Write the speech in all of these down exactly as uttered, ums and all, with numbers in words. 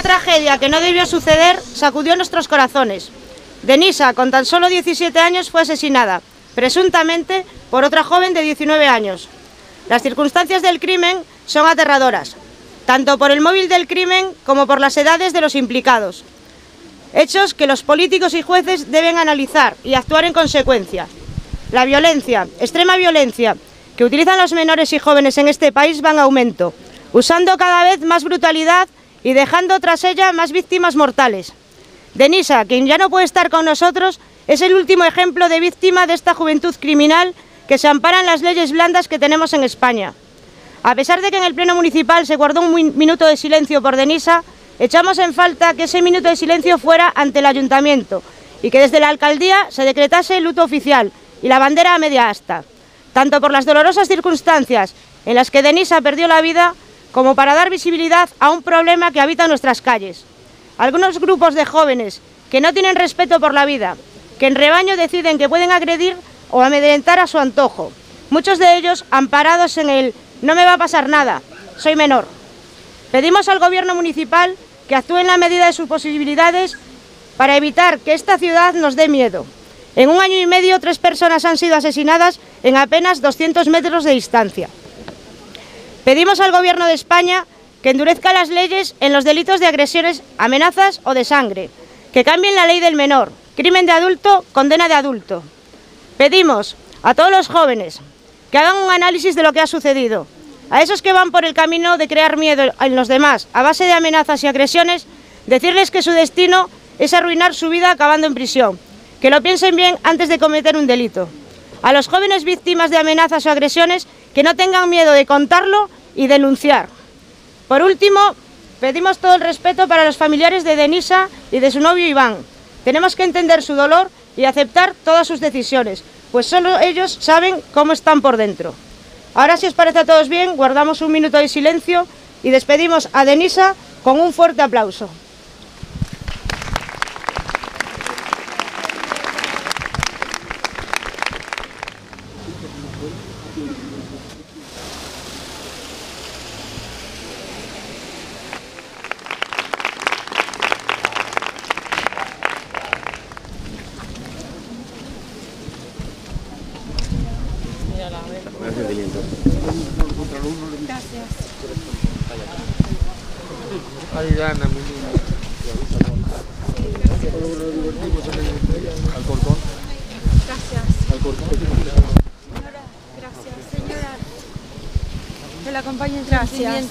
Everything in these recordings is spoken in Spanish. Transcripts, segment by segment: Una tragedia que no debió suceder sacudió nuestros corazones. Denisa, con tan solo diecisiete años, fue asesinada, presuntamente por otra joven de diecinueve años. Las circunstancias del crimen son aterradoras, tanto por el móvil del crimen como por las edades de los implicados. Hechos que los políticos y jueces deben analizar y actuar en consecuencia. La violencia, extrema violencia, que utilizan los menores y jóvenes en este país va en aumento, usando cada vez más brutalidad y dejando tras ella más víctimas mortales. Denisa, quien ya no puede estar con nosotros, es el último ejemplo de víctima de esta juventud criminal que se amparan las leyes blandas que tenemos en España. A pesar de que en el Pleno Municipal se guardó un minuto de silencio por Denisa, echamos en falta que ese minuto de silencio fuera ante el Ayuntamiento y que desde la Alcaldía se decretase el luto oficial y la bandera a media asta, tanto por las dolorosas circunstancias en las que Denisa perdió la vida, como para dar visibilidad a un problema que habita nuestras calles. Algunos grupos de jóvenes que no tienen respeto por la vida, que en rebaño deciden que pueden agredir o amedrentar a su antojo, muchos de ellos amparados en el «no me va a pasar nada, soy menor». Pedimos al Gobierno Municipal que actúe en la medida de sus posibilidades para evitar que esta ciudad nos dé miedo. En un año y medio, tres personas han sido asesinadas en apenas doscientos metros de distancia. Pedimos al Gobierno de España que endurezca las leyes en los delitos de agresiones, amenazas o de sangre, que cambien la ley del menor, crimen de adulto, condena de adulto. Pedimos a todos los jóvenes que hagan un análisis de lo que ha sucedido. A esos que van por el camino de crear miedo en los demás a base de amenazas y agresiones, decirles que su destino es arruinar su vida acabando en prisión, que lo piensen bien antes de cometer un delito. A los jóvenes víctimas de amenazas o agresiones, que no tengan miedo de contarlo y denunciar. Por último, pedimos todo el respeto para los familiares de Denisa y de su novio Iván. Tenemos que entender su dolor y aceptar todas sus decisiones, pues solo ellos saben cómo están por dentro. Ahora, si os parece a todos bien, guardamos un minuto de silencio y despedimos a Denisa con un fuerte aplauso.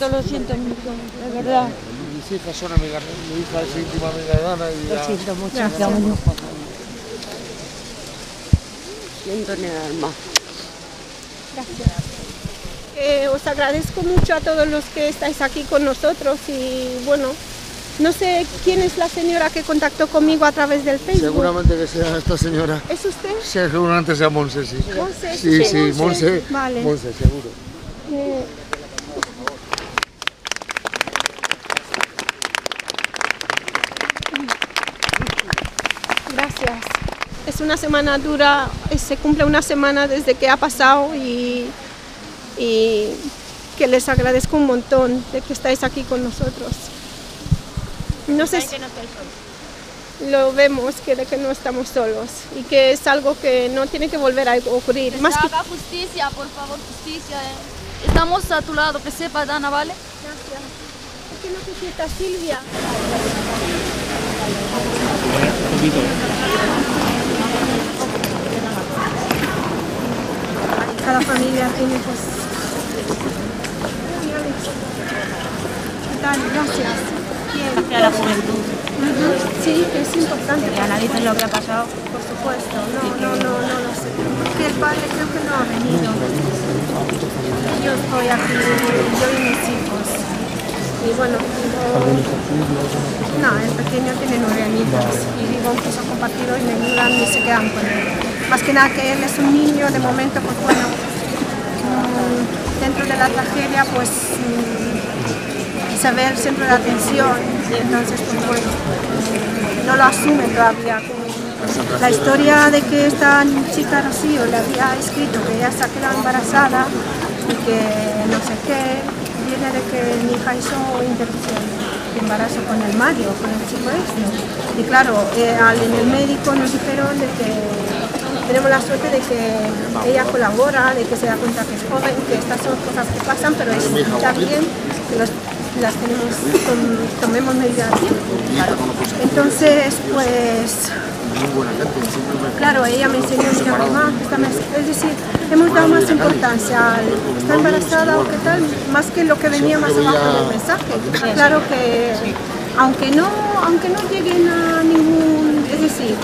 Lo siento mucho, de verdad. Mis hijas son amigas, mi hija es íntima amiga de Dana y... Lo siento mucho. Gracias. Siento en el alma. Gracias. Eh, os agradezco mucho a todos los que estáis aquí con nosotros y bueno, no sé quién es la señora que contactó conmigo a través del Facebook. Seguramente que sea esta señora. ¿Es usted? Sí, seguramente sea Montse, sí. ¿Montse? Sí, sí, Montse. Montse, vale. Montse, seguro. Eh... Es una semana dura, se cumple una semana desde que ha pasado y, y que les agradezco un montón de que estáis aquí con nosotros. No sé si lo vemos, que de que no estamos solos y que es algo que no tiene que volver a ocurrir. Que Más que... haga justicia, por favor, justicia. Eh. Estamos a tu lado, que sepa, Dana, ¿vale? Gracias. ¿Por qué no se sienta Silvia? Un poquito. Cada familia tiene cosas. Gracias. Gracias a la juventud. Uh-huh. Sí, es importante. Y a nadie se lo habrá pasado. Por supuesto. No, no, no, no lo sé. Que el padre creo que no ha venido. Yo estoy aquí, yo y mis hijos. Y bueno, no, el pequeño tiene nueve añitos y vivo en piso compartido y me ayudan y se quedan con él. Más que nada que él es un niño, de momento, pues bueno, dentro de la tragedia, pues saber siempre la atención, entonces, pues bueno, no lo asume todavía. La historia de que esta chica Rocío le había escrito que ella se ha quedado embarazada y que no sé qué, viene de que mi hija hizo interrupción. que embarazo con el Mario, con el chico este. Y claro, eh, al, en el médico nos dijeron de que tenemos la suerte de que ella colabora, de que se da cuenta que es joven, que estas son cosas que pasan, pero es también que los, las tenemos, tom, tomemos medidas a tiempo. Entonces, pues... Claro, ella me enseñó, mira mamá, es decir, hemos dado más importancia al está embarazada o qué tal, más que lo que venía más abajo del mensaje. Claro que, aunque no, aunque no lleguen a ningún, es decir,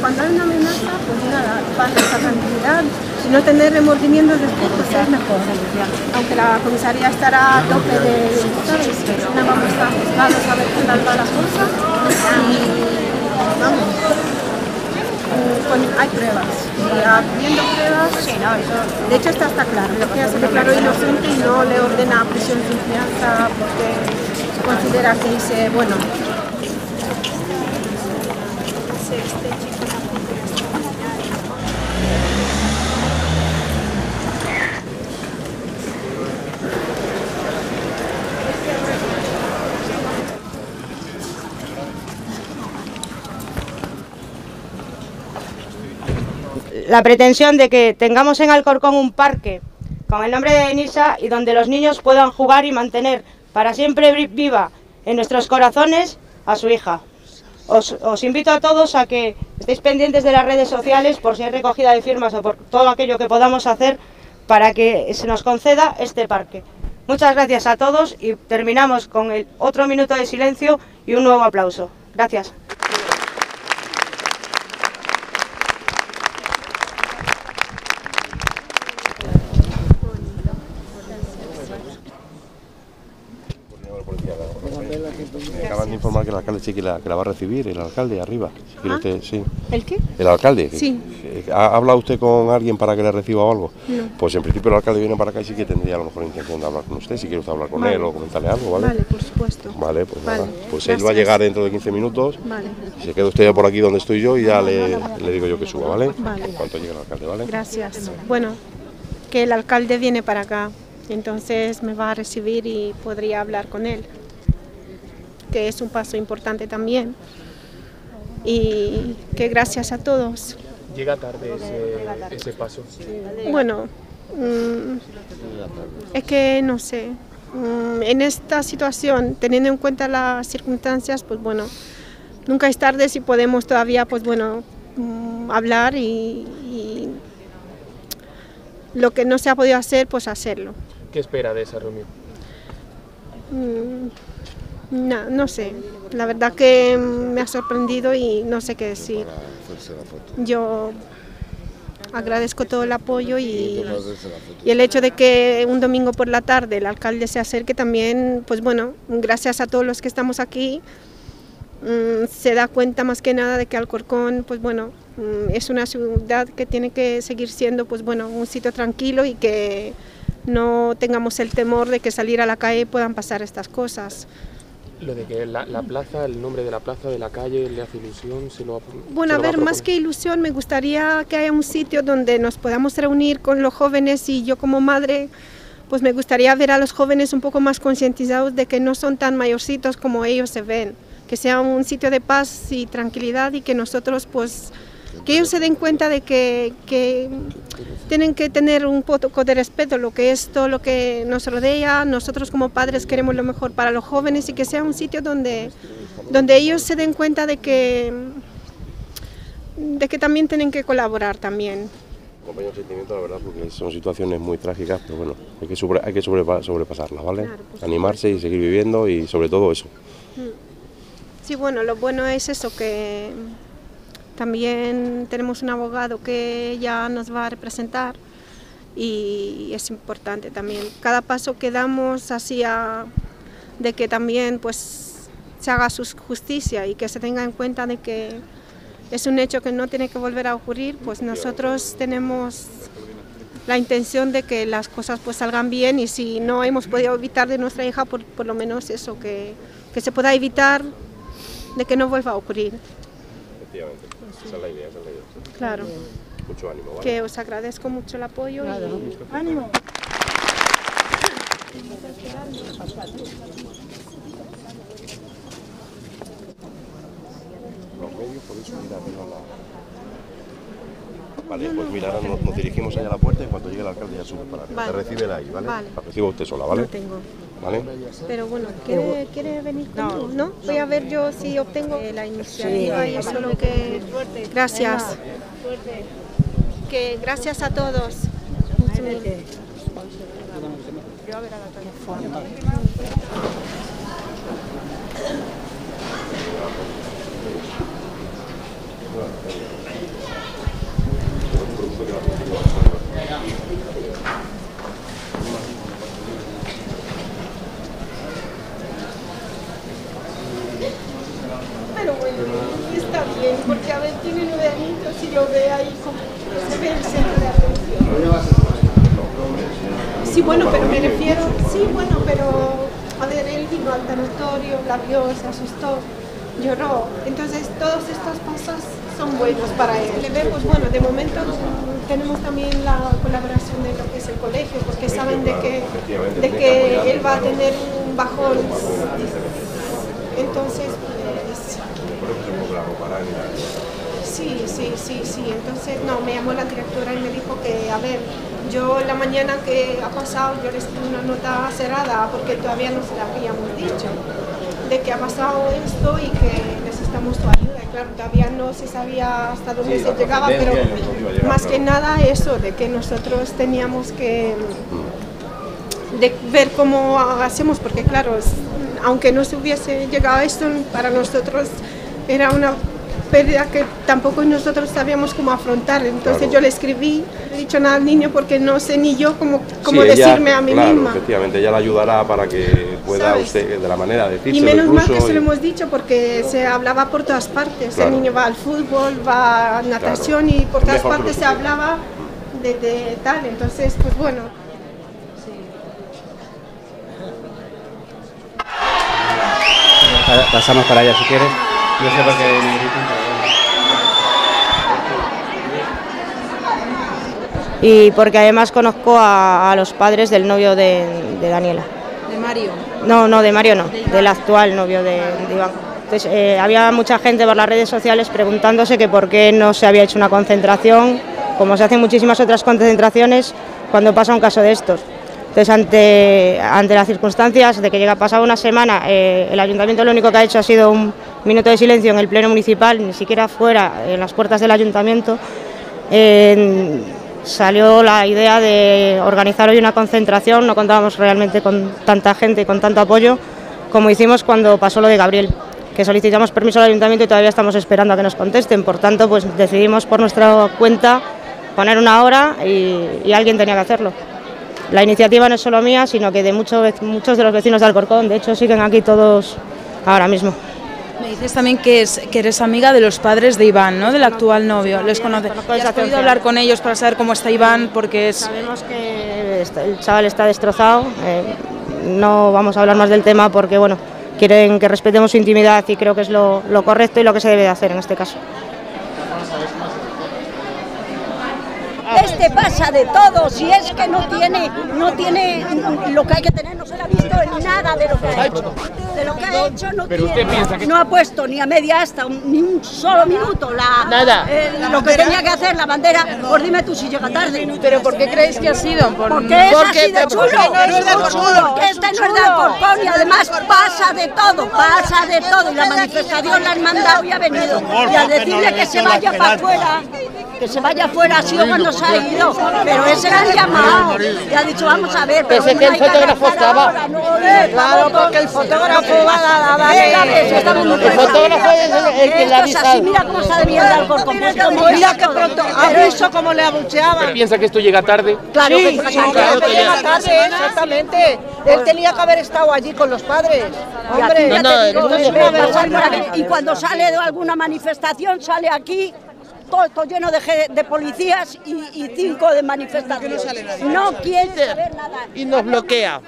cuando hay una amenaza, pues nada, pasa esa tranquilidad, y no tener remordimientos después, pues es mejor. Aunque la comisaría estará a tope de, ¿sabes? No vamos a juzgarlos a ver qué tal va la cosa, y vamos. Con, hay pruebas, y habiendo pruebas, de hecho está, está claro, lo que se declaró inocente y no le ordena prisión de fianza porque considera que dice, bueno... La pretensión de que tengamos en Alcorcón un parque con el nombre de Denisa y donde los niños puedan jugar y mantener para siempre viva en nuestros corazones a su hija. Os, os invito a todos a que estéis pendientes de las redes sociales por si hay recogida de firmas o por todo aquello que podamos hacer para que se nos conceda este parque. Muchas gracias a todos y terminamos con el otro minuto de silencio y un nuevo aplauso. Gracias. Me acaban de informar que el alcalde sí que la, que la va a recibir, el alcalde arriba. ¿Ah? Usted, sí. ¿El qué? El alcalde. Sí. ¿Ha hablado usted con alguien para que le reciba o algo? No. Pues en principio el alcalde viene para acá y sí que tendría a lo mejor intención de hablar con usted, si quiere usted hablar con vale. él o comentarle algo, ¿vale? Vale, por supuesto. Vale, pues vale. Nada. Pues él va a llegar dentro de quince minutos. Vale. Y se queda usted ya por aquí donde estoy yo y ya le, le digo yo que suba, ¿vale? Vale. En cuanto llegue el alcalde, ¿vale? Gracias. Bueno, que el alcalde viene para acá, entonces me va a recibir y podría hablar con él, que es un paso importante también, y que gracias a todos. ¿Llega tarde ese, ese paso? Bueno, mmm, es que no sé, mmm, en esta situación, teniendo en cuenta las circunstancias, pues bueno, nunca es tarde si podemos todavía, pues bueno, mmm, hablar y, y lo que no se ha podido hacer, pues hacerlo. ¿Qué espera de esa reunión? Mmm, No, no sé, la verdad que me ha sorprendido y no sé qué decir. Yo agradezco todo el apoyo y, y el hecho de que un domingo por la tarde el alcalde se acerque también, pues bueno, gracias a todos los que estamos aquí, um, se da cuenta más que nada de que Alcorcón, pues bueno, um, es una ciudad que tiene que seguir siendo, pues bueno, un sitio tranquilo y que no tengamos el temor de que salir a la calle puedan pasar estas cosas. Lo de que la, la plaza, el nombre de la plaza, de la calle, ¿le hace ilusión? ¿Se lo va, bueno, se lo a ver, a más que ilusión, me gustaría que haya un sitio donde nos podamos reunir con los jóvenes y yo como madre, pues me gustaría ver a los jóvenes un poco más concientizados de que no son tan mayorcitos como ellos se ven, que sea un sitio de paz y tranquilidad y que nosotros, pues, que ellos se den cuenta de que, que tienen que tener un poco de respeto lo que es todo lo que nos rodea. Nosotros como padres queremos lo mejor para los jóvenes y que sea un sitio donde, donde ellos se den cuenta de que, de que también tienen que colaborar también. Compañero, sentimiento, la verdad, porque son situaciones muy trágicas, pero bueno, hay que, sobre, hay que sobrepa, sobrepasarlas, ¿vale? Claro, pues, animarse y seguir viviendo y sobre todo eso. Sí, bueno, lo bueno es eso, que... también tenemos un abogado que ya nos va a representar y es importante también. Cada paso que damos hacia de que también pues, se haga su justicia y que se tenga en cuenta de que es un hecho que no tiene que volver a ocurrir, pues nosotros tenemos la intención de que las cosas pues, salgan bien y si no hemos podido evitar de nuestra hija, por, por lo menos eso, que, que se pueda evitar de que no vuelva a ocurrir. Efectivamente, esa es la idea, esa es la idea. Claro. Mucho ánimo, ¿vale? Que os agradezco mucho el apoyo. Nada. Y... ¡ánimo! podéis subir arriba la... Vale, pues mira, ahora nos, nos dirigimos allá a la puerta y cuando llegue el alcalde ya sube para arriba. Vale. Te recíbela ahí, ¿vale? Vale. La recibo usted sola, ¿vale? No tengo. ¿Vale? Pero bueno, ¿quiere, quiere venir conmigo? No. ¿No? Voy a ver yo si obtengo la iniciativa y eso lo que... Gracias. Que gracias a todos. Yo a ver a la teléfono. Pero bueno, está bien, porque a ver, tiene nueve añitos y yo veo ahí como se ve el centro de atención. Sí, bueno, pero me refiero, sí, bueno, pero a ver, él vino al tanatorio, la vio, se asustó, lloró. Entonces, todos estos pasos son buenos para él. Le vemos, bueno, de momento tenemos también la colaboración de lo que es el colegio, porque saben de que, de que él va a tener un bajón. Entonces, pues... Sí, sí, sí, sí. Entonces, no, me llamó la directora y me dijo que, a ver, yo la mañana que ha pasado, yo le escribí una nota cerrada porque todavía no se la habíamos dicho, de que ha pasado esto y que necesitamos tu ayuda. Y claro, todavía no se sabía hasta dónde sí, se llegaba, pero llegar, más claro. que nada eso, de que nosotros teníamos que de ver cómo hacemos, porque claro, aunque no se hubiese llegado a esto, para nosotros era una... pérdida que tampoco nosotros sabíamos cómo afrontar, entonces claro. yo le escribí, no he dicho nada al niño porque no sé ni yo cómo, cómo sí, ella, decirme a mí claro, misma. Efectivamente, ella la ayudará para que pueda ¿Sabes? usted de la manera de decirlo. Y menos mal que y... se lo hemos dicho porque se hablaba por todas partes, claro. el niño va al fútbol, va a natación claro. y por todas Mejor partes se hablaba de, de tal, entonces pues bueno. Sí. Pasamos para allá si quieres. No sé por qué me gritan. Y porque además conozco a, a los padres del novio de, de Daniela. ¿De Mario? No, no, de Mario no, ¿De del actual novio de, de Iván. Entonces eh, había mucha gente por las redes sociales preguntándose que por qué no se había hecho una concentración, como se hacen muchísimas otras concentraciones cuando pasa un caso de estos. Entonces, ante, ante las circunstancias de que llega pasada una semana, eh, el ayuntamiento lo único que ha hecho ha sido un minuto de silencio en el pleno municipal, ni siquiera fuera, en las puertas del ayuntamiento, eh, salió la idea de organizar hoy una concentración. No contábamos realmente con tanta gente y con tanto apoyo como hicimos cuando pasó lo de Gabriel, que solicitamos permiso al ayuntamiento y todavía estamos esperando a que nos contesten. Por tanto, pues decidimos por nuestra cuenta poner una hora y, y alguien tenía que hacerlo. La iniciativa no es solo mía, sino que de muchos, muchos de los vecinos de Alcorcón, de hecho siguen aquí todos ahora mismo. Me dices también que, es, que eres amiga de los padres de Iván, ¿no? Del actual novio, les conoces. ¿Has podido hablar con ellos para saber cómo está Iván? Porque es... Sabemos que el chaval está destrozado, eh, no vamos a hablar más del tema porque bueno, quieren que respetemos su intimidad y creo que es lo, lo correcto y lo que se debe de hacer en este caso. Este pasa de todo, si es que no tiene, no tiene lo que hay que tener, no se le ha visto en nada de lo que ha hecho. De lo que ha hecho no tiene, no ha puesto ni a media hasta ni un solo minuto la, nada. Eh, lo que tenía que hacer, la bandera, pues dime tú si llega tarde. ¿Pero por qué creéis que ha sido? Por, porque es porque así de chulo, porque este no es de Alcorcón y además pasa de todo, pasa de todo y la manifestación la han mandado y ha venido. Y a decirle que se vaya para afuera, que se vaya afuera ha sido cuando se ha ido, pero ese ha llamado y ha dicho vamos a ver, pero que el fotógrafo estaba. Claro, porque el fotógrafo va a dar el fotógrafo es el que le ha avisado. Mira cómo está de mierda el Alcorcón, mira que pronto aviso como le abucheaban. ¿Piensa que esto llega tarde? Claro que llega tarde, exactamente. Él tenía que haber estado allí con los padres. Hombre, y cuando sale de alguna manifestación sale aquí. Todo, todo lleno de, de policías y, y cinco de manifestantes. No, no quiere saber nada. Y nos bloquea.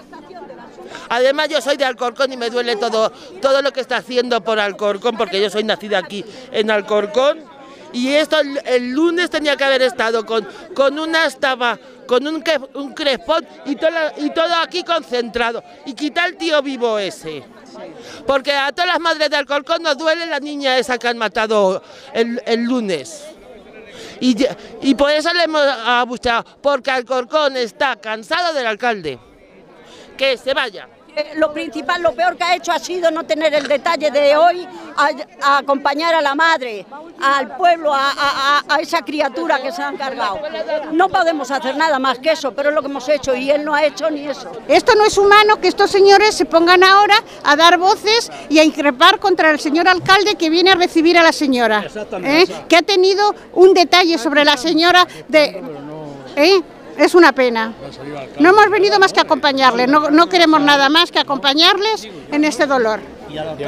Además yo soy de Alcorcón y me duele todo, todo lo que está haciendo por Alcorcón, porque yo soy nacida aquí en Alcorcón. Y esto el, el lunes tenía que haber estado con, con una estaba, con un, un crespón y todo, y todo aquí concentrado. Y quita el tío vivo ese. porque a todas las madres de Alcorcón nos duele la niña esa que han matado el, el lunes. Y, y por eso le hemos abusado, porque Alcorcón está cansado del alcalde. Que se vaya. Lo principal, lo peor que ha hecho ha sido no tener el detalle de hoy a, a acompañar a la madre, al pueblo, a, a, a esa criatura que se han cargado. No podemos hacer nada más que eso, pero es lo que hemos hecho y él no ha hecho ni eso. Esto no es humano que estos señores se pongan ahora a dar voces y a increpar contra el señor alcalde que viene a recibir a la señora, ¿eh? Que ha tenido un detalle sobre la señora de... ¿eh? Es una pena. No hemos venido más que a acompañarles, no, no queremos nada más que acompañarles en este dolor.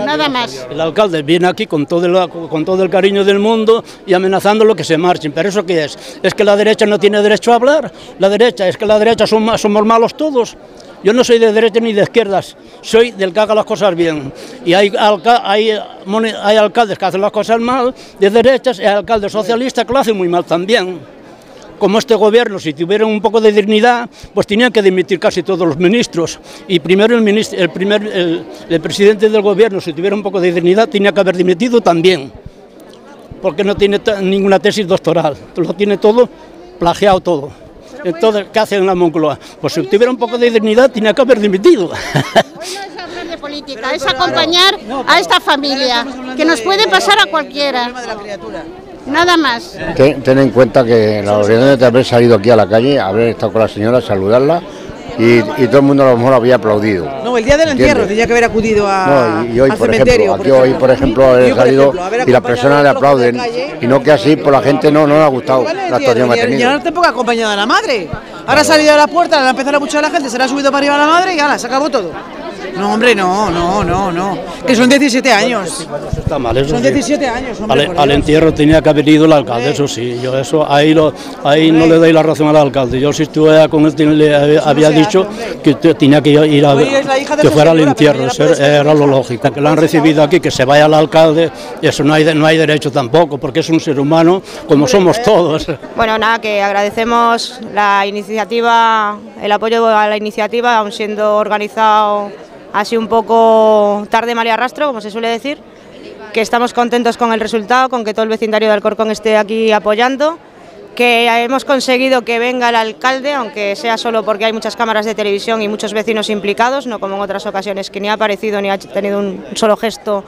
Nada más. El alcalde viene aquí con todo, el, con todo el cariño del mundo y amenazándolo que se marchen. ¿Pero eso qué es? ¿Es que la derecha no tiene derecho a hablar? La derecha, es que la derecha somos, somos malos todos. Yo no soy de derecha ni de izquierdas, soy del que haga las cosas bien. Y hay, alca hay, hay alcaldes que hacen las cosas mal, de derechas, y hay alcaldes socialistas que lo hacen muy mal también. Como este gobierno, si tuvieran un poco de dignidad, pues tenían que dimitir casi todos los ministros. Y primero el, ministro, el, primer, el, el presidente del gobierno, si tuviera un poco de dignidad, tenía que haber dimitido también. Porque no tiene ninguna tesis doctoral, lo tiene todo plagiado todo. Entonces, ¿qué hacen en la Moncloa? Pues si tuviera un poco de dignidad, tenía que haber dimitido. Política, es acompañar a esta familia, que nos puede pasar a cualquiera. Nada más. Ten, ten en cuenta que la orientación de haber salido aquí a la calle, haber estado con la señora, saludarla y, y todo el mundo a lo mejor lo había aplaudido. No, el día del entierro tenía que haber acudido a, no, y, y hoy, al por cementerio. Ejemplo, aquí hoy, por ejemplo, haber salido y las personas le aplauden. Y no que así, pues la gente no, no le ha gustado la actuación que ha tenido. Yo no tampoco he acompañado a la madre. Ahora ha salido a la puerta, le ha empezado a escuchar a la gente, se le ha subido para arriba a la madre y ala, se acabó todo. No, hombre, no, no, no, no. Que son diecisiete años. Está mal, eso son diecisiete años, hombre. Al, al entierro tenía que haber ido el alcalde, eso sí. Yo eso ahí, lo, ahí no le doy la razón al alcalde. Yo si estuve con él, le había dicho que tenía que ir a que fuera al entierro. Era lo lógico. Que lo han recibido aquí, que se vaya al alcalde, eso no hay, no hay derecho tampoco, porque es un ser humano como somos todos. Bueno, nada, que agradecemos la iniciativa, el apoyo a la iniciativa, aun siendo organizado así un poco tarde, mal y arrastro, como se suele decir, que estamos contentos con el resultado, con que todo el vecindario de Alcorcón esté aquí apoyando, que hemos conseguido que venga el alcalde, aunque sea solo porque hay muchas cámaras de televisión y muchos vecinos implicados, no como en otras ocasiones que ni ha aparecido ni ha tenido un solo gesto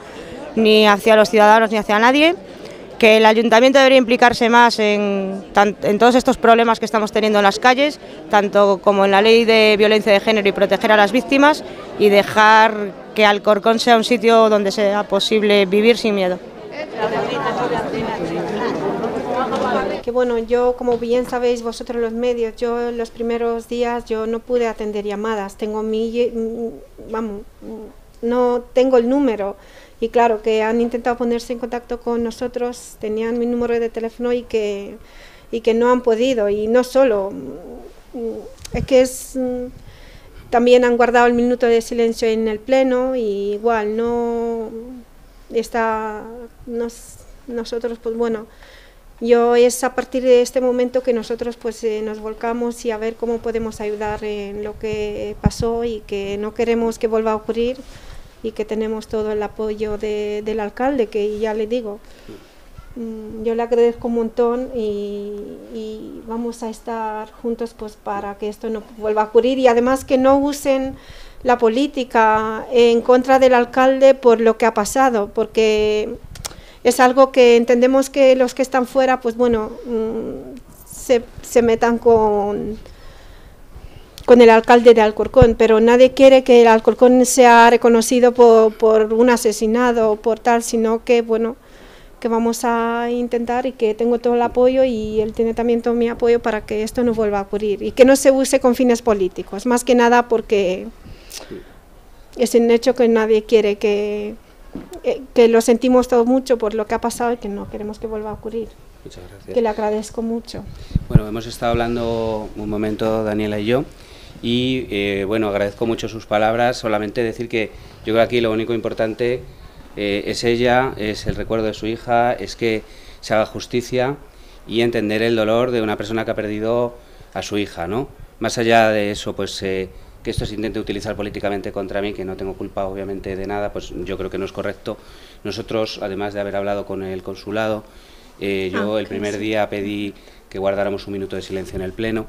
ni hacia los ciudadanos ni hacia nadie, que el ayuntamiento debería implicarse más en, en todos estos problemas que estamos teniendo en las calles, tanto como en la ley de violencia de género y proteger a las víctimas y dejar que Alcorcón sea un sitio donde sea posible vivir sin miedo. Que bueno, yo como bien sabéis vosotros los medios, yo los primeros días yo no pude atender llamadas, tengo mi, vamos, no tengo el número. Y claro, que han intentado ponerse en contacto con nosotros, tenían mi número de teléfono y que, y que no han podido. Y no solo, es que es, también han guardado el minuto de silencio en el pleno y igual no está, nos, nosotros pues bueno, yo es a partir de este momento que nosotros pues eh, nos volcamos y a ver cómo podemos ayudar en lo que pasó y que no queremos que vuelva a ocurrir. Y que tenemos todo el apoyo de, del alcalde, que ya le digo, yo le agradezco un montón y, y vamos a estar juntos pues para que esto no vuelva a ocurrir y además que no usen la política en contra del alcalde por lo que ha pasado, porque es algo que entendemos que los que están fuera, pues bueno, se, se metan con... con el alcalde de Alcorcón, pero nadie quiere que el Alcorcón sea reconocido por, por un asesinado o por tal, sino que bueno, que vamos a intentar y que tengo todo el apoyo y él tiene también todo mi apoyo para que esto no vuelva a ocurrir y que no se use con fines políticos, más que nada porque es un hecho que nadie quiere que, que lo sentimos todo mucho por lo que ha pasado y que no queremos que vuelva a ocurrir. Muchas gracias. Que le agradezco mucho. Bueno, hemos estado hablando un momento Daniela y yo. Y eh, bueno, agradezco mucho sus palabras, solamente decir que yo creo que aquí lo único importante eh, es ella, es el recuerdo de su hija, es que se haga justicia y entender el dolor de una persona que ha perdido a su hija, ¿no? Más allá de eso, pues eh, que esto se intente utilizar políticamente contra mí, que no tengo culpa obviamente de nada, pues yo creo que no es correcto. Nosotros, además de haber hablado con el consulado, eh, yo ah, el primer sí. día pedí que guardáramos un minuto de silencio en el Pleno.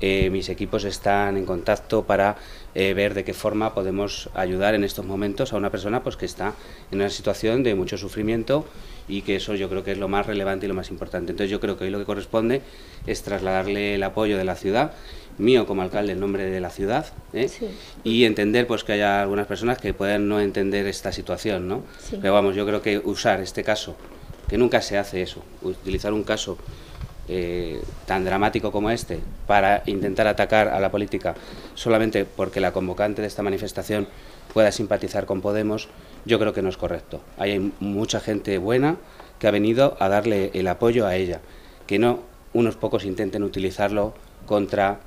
Eh, mis equipos están en contacto para eh, ver de qué forma podemos ayudar en estos momentos a una persona pues, que está en una situación de mucho sufrimiento, y que eso yo creo que es lo más relevante y lo más importante. Entonces yo creo que hoy lo que corresponde es trasladarle el apoyo de la ciudad, mío como alcalde en nombre de la ciudad, ¿eh? Sí. Y entender pues, que haya algunas personas que puedan no entender esta situación, ¿no? Sí. Pero vamos, yo creo que usar este caso, que nunca se hace eso, utilizar un caso Eh, tan dramático como este para intentar atacar a la política solamente porque la convocante de esta manifestación pueda simpatizar con Podemos, yo creo que no es correcto. Hay mucha gente buena que ha venido a darle el apoyo a ella, que no unos pocos intenten utilizarlo contra,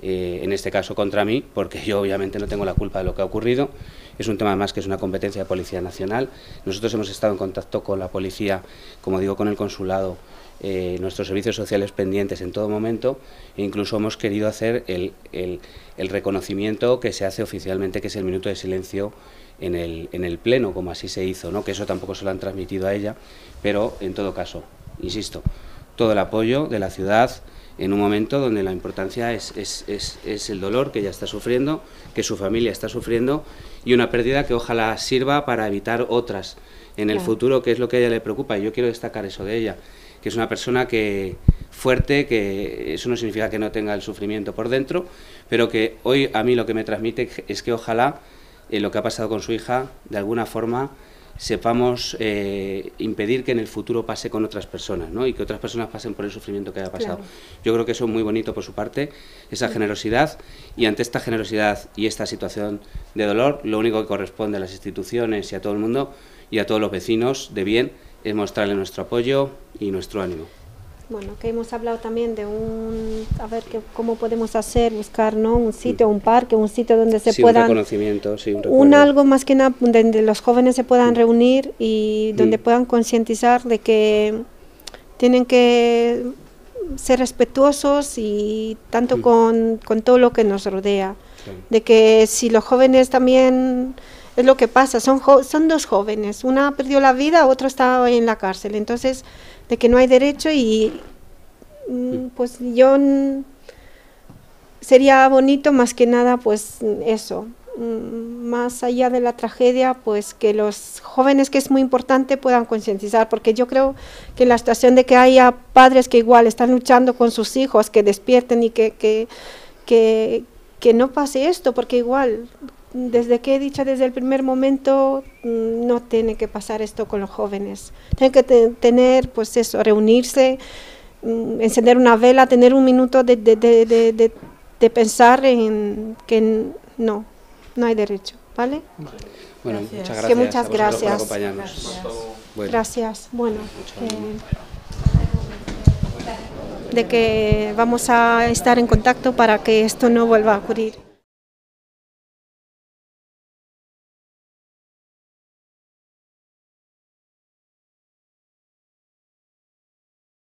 eh, en este caso contra mí, porque yo obviamente no tengo la culpa de lo que ha ocurrido. Es un tema más que es una competencia de Policía Nacional. Nosotros hemos estado en contacto con la policía, como digo, con el consulado, Eh, nuestros servicios sociales pendientes en todo momento, e incluso hemos querido hacer el, el, el reconocimiento que se hace oficialmente, que es el minuto de silencio en el, en el Pleno, como así se hizo, ¿no? Que eso tampoco se lo han transmitido a ella, pero en todo caso, insisto, todo el apoyo de la ciudad en un momento donde la importancia es, es, es, es el dolor que ella está sufriendo, que su familia está sufriendo, y una pérdida que ojalá sirva para evitar otras en el futuro, que es lo que a ella le preocupa, y yo quiero destacar eso de ella, que es una persona que fuerte, que eso no significa que no tenga el sufrimiento por dentro, pero que hoy a mí lo que me transmite es que ojalá eh, lo que ha pasado con su hija, de alguna forma, sepamos eh, impedir que en el futuro pase con otras personas, ¿no? Y que otras personas pasen por el sufrimiento que haya pasado. Claro. Yo creo que eso es muy bonito por su parte, esa generosidad, y ante esta generosidad y esta situación de dolor, lo único que corresponde a las instituciones y a todo el mundo y a todos los vecinos de bien es mostrarle nuestro apoyo y nuestro ánimo. Bueno, que hemos hablado también de un... a ver que, cómo podemos hacer, buscar, ¿no?, un sitio, un parque, un sitio donde se sí, puedan... un reconocimiento, sí, un recuerdo. Un algo más que nada donde los jóvenes se puedan mm. reunir y donde mm. puedan concientizar de que tienen que ser respetuosos y tanto mm. con, con todo lo que nos rodea. Sí. De que si los jóvenes también... Es lo que pasa, son, jo son dos jóvenes, una perdió la vida, otra está hoy en la cárcel, entonces de que no hay derecho y pues yo sería bonito más que nada pues eso, más allá de la tragedia pues que los jóvenes, que es muy importante, puedan concientizar, porque yo creo que en la situación de que haya padres que igual están luchando con sus hijos, que despierten y que, que, que, que no pase esto, porque igual... Desde que he dicho, desde el primer momento, no tiene que pasar esto con los jóvenes. Tienen que te, tener, pues eso, reunirse, mm, encender una vela, tener un minuto de, de, de, de, de, de pensar en que no, no hay derecho, ¿vale? Bueno, gracias. Muchas gracias. Que muchas gracias. A vosotros por acompañarnos. Bueno. Gracias. Bueno, eh, de que vamos a estar en contacto para que esto no vuelva a ocurrir.